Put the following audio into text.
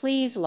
Please